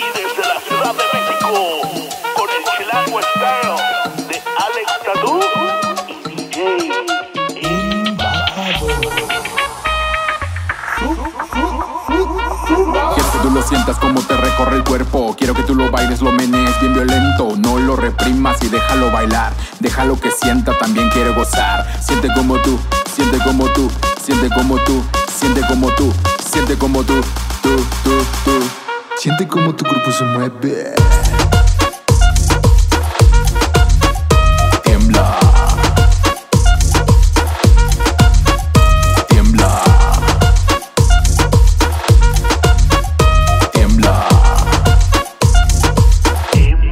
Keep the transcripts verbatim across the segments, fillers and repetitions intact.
y desde la Ciudad de México, con el Chilango Style de Alex Tatoo y D J Embajador. Quiero que tú lo sientas como te recorre el cuerpo, quiero que tú lo bailes, lo menees bien violento, no lo reprimas y déjalo bailar, déjalo que sienta, también quiere gozar. Siente como tú, siente como tú, siente como tú, siente como tú, siente como tú, tú, tú, tú. Siente como tu cuerpo se mueve. Tiembla. Tiembla. Tiembla.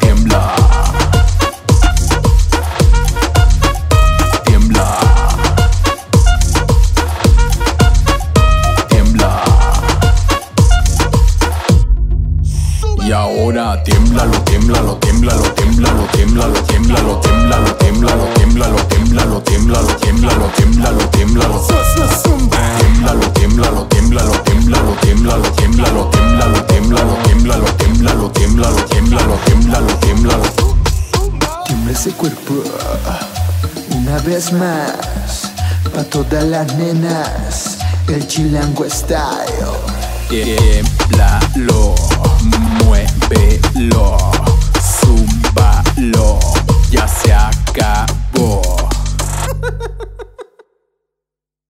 Tiembla. Y ahora tiémblalo, tiémblalo, tiémblalo, tiémblalo, tiémblalo, tiémblalo, tiémblalo, tiémblalo, tiémblalo, tiémblalo, tiémblalo, tiémblalo, tiémblalo, tiémblalo. Tiémblalo, tiémblalo, tiémblalo, tiémblalo, tiémblalo, tiémblalo, tiémblalo, tiémblalo, tiémblalo, tiémblalo, tiémblalo, tiémblalo, tiémblalo, tiémblalo. Tiembla ese cuerpo una vez más, pa' todas las nenas, el Chilango Style. Tiémblalo. Muévelo, zúmbalo, ya se acabó.